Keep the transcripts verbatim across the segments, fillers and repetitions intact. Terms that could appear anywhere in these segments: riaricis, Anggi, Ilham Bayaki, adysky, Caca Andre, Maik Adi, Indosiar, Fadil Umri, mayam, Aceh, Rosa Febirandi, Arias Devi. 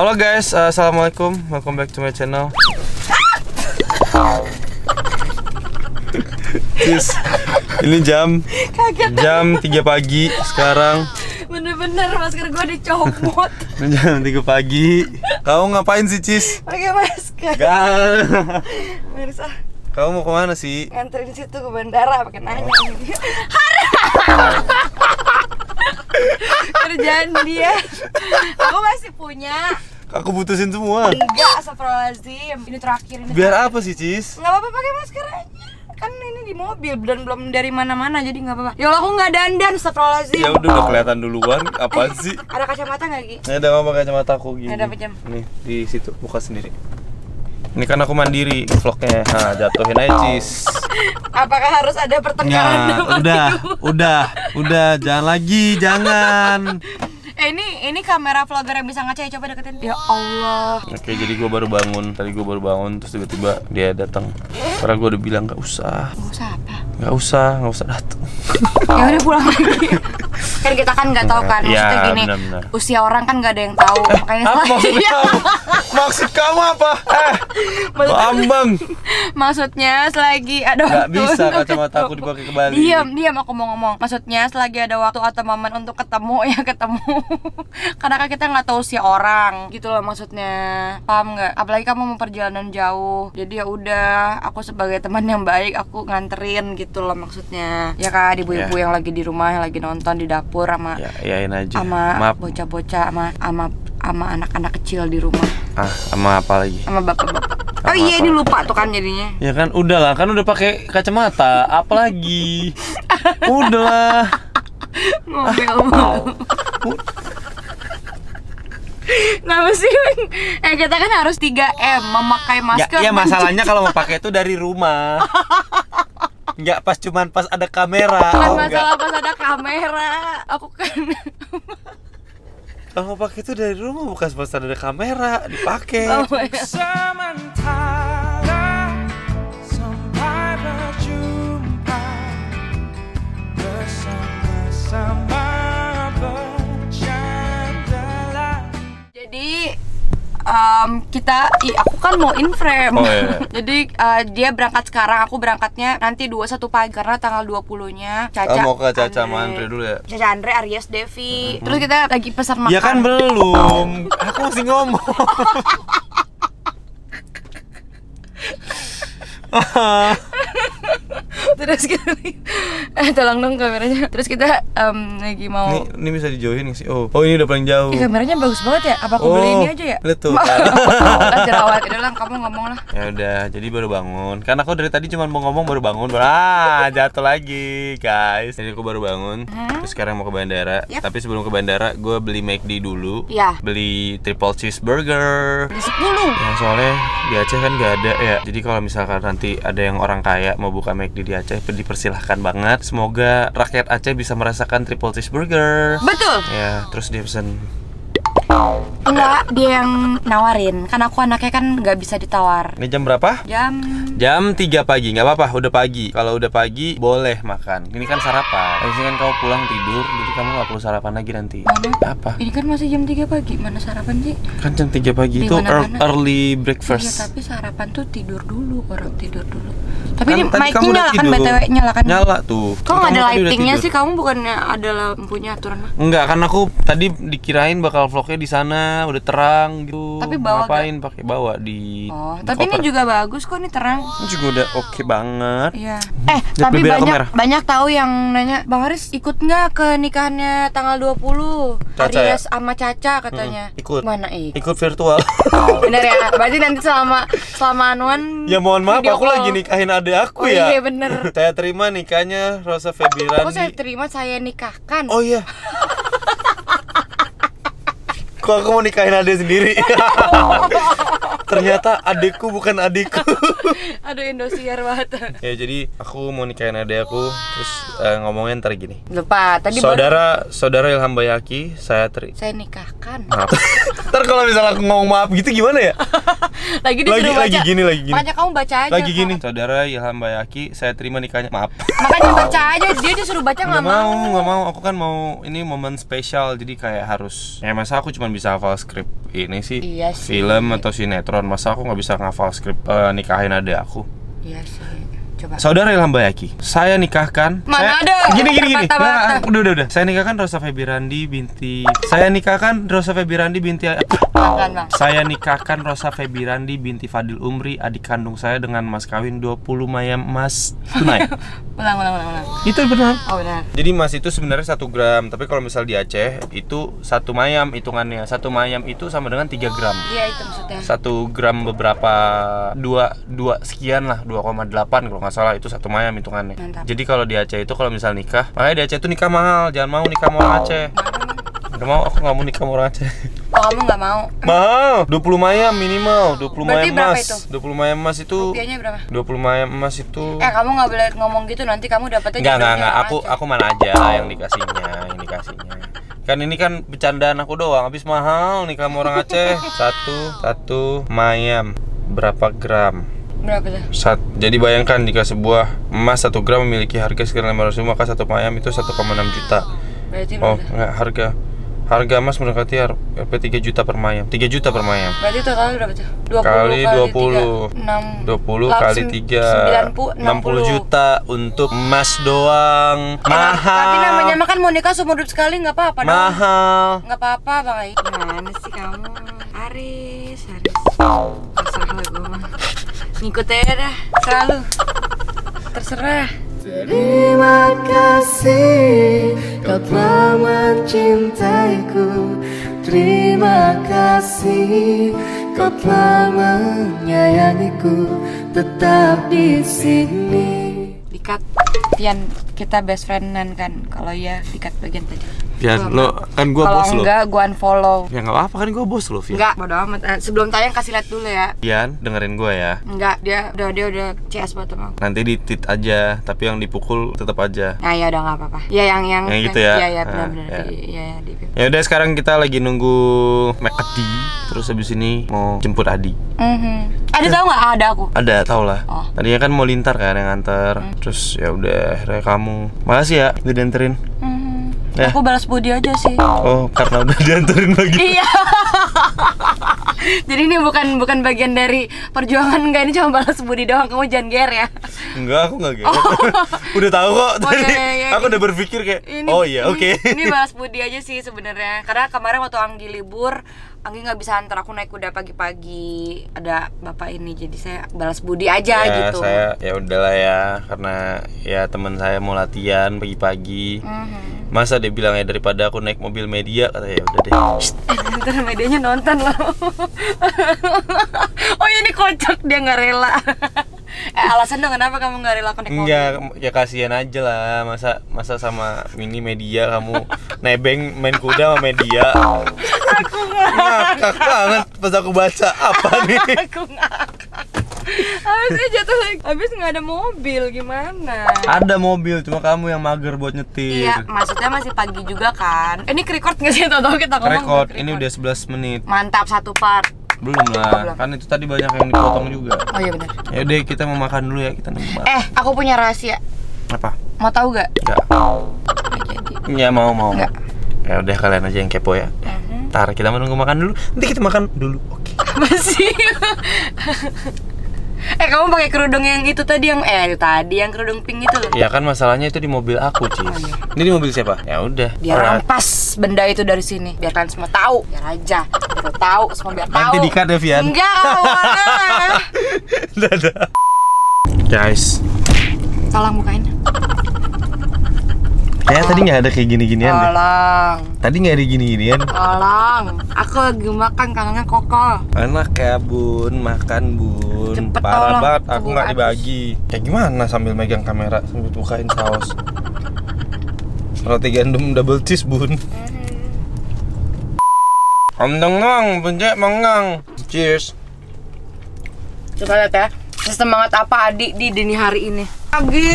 Halo guys, uh, assalamualaikum, welcome back to my channel. Sis, ini jam Kaget. Jam tiga pagi sekarang. Bener-bener masker gue dicopot. Jam tiga pagi. Kamu ngapain sih, Cis? Pakai masker. Gal. Mirsa, kamu mau kemana sih? Nganterin situ ke bandara pakai nanya. Kerjaan dia. Aku masih punya. Aku putusin semua. Enggak, astagfirullahaladzim. Ini terakhir ini. Biar terakhir. Apa sih, Cis? Enggak apa-apa pakai masker aja. Kan ini di mobil dan belum dari mana-mana jadi enggak apa-apa. Ya Allah, aku enggak dandan, astagfirullahaladzim. Ya udah udah kelihatan duluan. Apaan sih? Ada kacamata enggak, Gi? Ada, apa kacamata aku gini. Ada pejam. Nih, di situ buka sendiri. Ini kan aku mandiri vlognya. Nah, jatuhin aja, Cis. Apakah harus ada pertengkaran? Nah, udah, udah, udah, jangan lagi, jangan. Eh, ini ini kamera vlogger yang bisa ngaca, ya, coba deketin. Ya Allah. Oke, jadi gue baru bangun. Tadi gue baru bangun, terus tiba-tiba dia datang. Padahal gue udah bilang nggak usah. Nggak usah apa? Nggak usah, nggak usah datang. Ya udah pulang lagi. Kan kita kan nggak tahu kan, maksudnya ya, gini bener -bener. Usia orang kan nggak ada yang tahu, eh, makanya apa maksud kamu? Maksud kamu apa? Eh, Bambang. Maksudnya selagi ada gak waktu bisa kacamata aku dipakai kembali. Diam, diam aku mau ngomong. Maksudnya selagi ada waktu atau momen untuk ketemu, ya ketemu. Karena kan kita nggak tahu usia orang, gitu loh maksudnya. Paham nggak? Apalagi kamu mau perjalanan jauh. Jadi ya udah, aku sebagai teman yang baik aku nganterin gitu loh maksudnya. Ya kan, ibu-ibu yeah. yang lagi di rumah, yang lagi nonton di dapur. Sama ya, yain aja sama bocah-bocah, sama ama ama anak-anak kecil di rumah. Ah, sama apa lagi? Sama bapak-bapak. Oh iya, ini lupa tuh kan jadinya. Ya kan udahlah, kan udah pakai kacamata, apalagi. Udahlah. Ngomel. Ah, Kenapa sih? Eh, kita kan harus tiga M memakai masker. Ya, ya masalahnya kalau mau pakai itu dari rumah. Enggak pas cuman pas ada kamera. Bukan oh, masalah enggak. Pas ada kamera. Aku kan kalau pakai itu dari rumah bukan pas ada kamera dipakai. Oh sementara sampai berjumpa bersama-sama bercanda. Jadi Um, kita, i, aku kan mau in frame. Oh, iya. Jadi uh, dia berangkat sekarang, aku berangkatnya nanti dua puluh satu pagi karena tanggal dua puluh-nya Caca. Oh, mau ke Caca Andre dulu ya. Caca Andre, Arias Devi. Hmm. Terus kita lagi pesan makan. Ya kan belum. Aku masih ngomong. Terus kita eh tolong dong kameranya. Terus kita um, lagi mau ini, ini bisa dijauhin sih. Oh, oh ini udah paling jauh. Ih, kameranya bagus banget ya. Apa aku oh, beli ini aja ya? Betul. Jerawat. Udah lah, kamu ngomong lah. Ya udah, jadi baru bangun. Karena aku dari tadi cuma mau ngomong baru bangun. Ah, jatuh lagi, guys. Jadi aku baru bangun. Hmm? Terus sekarang mau ke bandara. Yep. Tapi sebelum ke bandara, gue beli Maik Adi dulu. Ya. Beli triple cheeseburger. Beli sepuluh. Nah, soalnya di Aceh kan nggak ada ya. Jadi kalau misalkan nanti ada yang orang kaya mau buka Maik Adi di Aceh, dipersilahkan banget. Semoga rakyat Aceh bisa merasakan triple cheeseburger. Betul. Ya, terus dia pesan. Enggak, dia yang nawarin. Kan aku anaknya kan nggak bisa ditawar. Ini jam berapa? Jam Jam tiga pagi, nggak apa-apa, udah pagi. Kalau udah pagi, boleh makan. Ini kan sarapan. Habis kan kau pulang tidur, jadi kamu nggak perlu sarapan lagi nanti. Mana? Apa? Ini kan masih jam tiga pagi, mana sarapan sih? Kan jam tiga pagi itu early breakfast. Iya, tapi sarapan tuh tidur dulu, orang tidur dulu. Tapi kan, ini mic-nya nyalakan, B T W nyalakan. Nyala tuh. Kok nggak ada lightingnya sih? Kamu bukannya ada lampunya aturan? Enggak, kan aku tadi dikirain bakal vlognya di sana, udah terang gitu. Tapi bawa ngapain pakai bawa di? Oh, tapi ini juga bagus kok, ini terang. Ini juga udah oke okay banget. Iya. Eh, Jep tapi banyak kamera. Banyak tahu yang nanya, Bang Haris ikut nggak ke nikahannya tanggal dua puluh? Caca, Arias ya? Sama Caca katanya. Hmm, ikut. Mana ikut? Ikut virtual. Bener ya. Berarti nanti selama selama anuan. Ya mohon maaf, aku call. Lagi nikahin adik aku oh, ya. Iya bener. Saya terima nikahnya Rosa Febirandi. Kok saya terima, saya nikahkan. Oh iya. Kok aku mau nikahin adik sendiri? Ternyata adekku bukan adekku. Aduh, Indosiar banget. Ya jadi aku mau nikahin adek aku. Terus uh, ngomongin ntar gini. Lupa tadi. Saudara baru... Saudara Ilham Bayaki, saya teri. Saya nikahkan. Maaf. Ntar kalau misalnya aku ngomong maaf gitu gimana ya? Lagi disuruh baca. Lagi gini, lagi gini. Makanya kamu baca aja. Lagi gini. Saudara Ilham Bayaki, saya terima nikahnya. Maaf. Makanya baca aja, dia disuruh baca nggak mau. Nggak mau, aku kan mau ini momen spesial, jadi kayak harus. Ya masa aku cuma bisa hafal skrip ini sih, iya sih, film atau sinetron. Masa aku nggak bisa ngafal skrip uh, nikahin adek aku? Iya sih. Coba. Saudara Ilham Bayaki, saya nikahkan. Mana saya... ada? Gini gini gini. Nah, udah udah udah. Saya nikahkan Rosa Febirandi binti. Saya nikahkan Rosa Febirandi binti. Bang, bang. Saya nikahkan Rosa Febirandi binti Fadil Umri, adik kandung saya, dengan mas kawin dua puluh mayam emas tunai. Ulang ulang ulang ulang. Itu benar. Oh benar. Jadi mas itu sebenarnya satu gram, tapi kalau misal di Aceh itu satu mayam hitungannya. Satu mayam itu sama dengan tiga gram. Iya itu maksudnya. satu gram beberapa dua dua sekian lah, dua koma delapan kalau salah itu satu mayam hitungannya. Mantap. Jadi kalau di Aceh itu kalau misal nikah, makanya di Aceh itu nikah mahal, jangan mau nikah sama orang Aceh. Gak mau, aku gak mau nikah sama orang Aceh. Oh, kamu gak mau? Mahal, dua puluh mayam minimal, dua puluh mayam emas. dua puluh mayam emas itu rupiahnya berapa? dua puluh mayam emas itu. Eh, kamu gak boleh ngomong gitu, nanti kamu dapetnya. Enggak, enggak, enggak, aku aku mana aja yang dikasihnya, yang dikasihnya. Kan ini kan bercandaan aku doang, habis mahal nikah sama orang Aceh. Satu, satu mayam berapa gram? Berapa tuh? Sat, jadi bayangkan jika sebuah emas satu gram memiliki harga sekitar lima ratus ribu, maka satu mayam itu satu koma enam juta. Berarti oh, enggak, harga harga emas mendekati harga tiga juta per mayam. tiga juta per mayam. Berarti totalnya berapa tuh? dua puluh kali dua puluh, enam puluh kali tiga, enam puluh juta untuk emas doang. Eh, mahal. Tapi namanya makan mau nikah seumur hidup sekali enggak apa-apa. Mahal. Enggak apa-apa, Bang Ai. Gimana sih kamu? Aris, Aris. Salah gue mah. Ngikutin dah, selalu terserah. Terima kasih kau telah mencintaiku. Terima kasih kau telah menyayangiku. Tetap di sini. Dikat, Tian, kita best friendan kan? Kalau ya, dikat bagian tadi. Pian, lo kan gue bos lo. Kalau enggak, gue unfollow. Ya nggak apa-apa kan gue bos lo, Pian. Enggak, bodo amat. Sebelum tayang kasih lihat dulu ya. Pian, dengerin gue ya. Enggak, dia udah dia udah C S banget sama aku. Nanti ditit aja, tapi yang dipukul tetap aja. Nah, ya udah nggak apa-apa. Ya yang yang. Yang gitu ya. Iya ya, benar-benar. Iya ya, di. Ya udah sekarang kita lagi nunggu Maik Adi. Terus habis ini mau jemput Adi. Mhm. Adi tahu nggak ada aku? Ada, tau lah. Tadinya kan mau Lintar kan yang nganter. Terus ya udah, akhirnya kamu. Makasih ya, udah dianterin. Ya. Aku balas budi aja sih. Oh, karena udah dianterin lagi. Iya. Jadi ini bukan bukan bagian dari perjuangan, enggak, ini cuma balas budi doang. Kamu jangan ger ya. Enggak, aku enggak ger. Oh. Udah tahu kok. Oh, tadi ya, ya, aku ini, udah berpikir kayak ini, oh iya, oke. Okay. Ini balas budi aja sih sebenarnya. Karena kemarin waktu Anggi libur, Anggi nggak bisa antar aku naik kuda pagi-pagi, ada bapak ini, jadi saya balas budi aja ya, gitu. Saya ya udahlah ya, karena ya teman saya mau latihan pagi-pagi. Mm-hmm. Masa dia bilang ya daripada aku naik mobil media, kata ya udah deh. Ntar medianya nonton loh. Oh ini kocak, dia nggak rela. Eh, alasan dong kenapa kamu nggak rela naik mobil? Enggak, ya kasihan aja lah, masa masa sama mini media kamu nebeng main kuda sama media. Aku ngakak banget pas aku baca apa nih. Aku ngakak. Habisnya jatuh lagi. Habis nggak ada mobil gimana? Ada mobil, cuma kamu yang mager buat nyetir. Iya, maksudnya masih pagi juga kan. Ini record nggak sih? Tahu-tahu kita ngomong. Record. Ini udah sebelas menit. Mantap, satu part. Belum lah, belum. Kan itu tadi banyak yang dipotong juga. Oh iya benar. Ya deh, kita mau makan dulu ya, kita nunggu. Eh, aku punya rahasia. Apa? Mau tahu gak? Enggak. Iya mau mau. Enggak. Ya udah kalian aja yang kepo ya. Uh-huh. Ntar kita menunggu makan dulu. Nanti kita makan dulu. Oke. Apa sih? Eh kamu pakai kerudung yang itu tadi yang eh tadi yang kerudung pink itu loh. Ya kan masalahnya itu di mobil aku, Cis. Oh, iya. Ini di mobil siapa? Ya udah. Dia rampas benda itu dari sini. Biar kalian semua tahu. Biar aja. Biar tahu semua biar tahu. Nanti di-cut ya, Vian. Enggak, enggak. Dadah. Guys. Tolong bukain. Ya tadi nggak ada kayak gini-ginian deh. Tolong. Tadi nggak ada gini-ginian. Tolong. Aku lagi makan, kangennya kokol. Enak ya bun, makan bun. Cepet, parah banget, aku nggak dibagi. Kayak gimana sambil megang kamera sambil bukain saus. Roti gandum double cheese bun. Om dengang, benjek mengang. Cheers. Coba lihat ya, sesemangat apa Adi di dini hari ini. Pagi.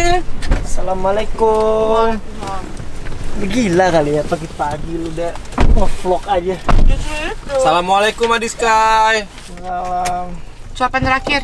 Assalamualaikum. Gila kali ya pagi-pagi lu udah nge-vlog aja. Justru itu. Assalamualaikum Adiskai. Salam. Ucapan terakhir.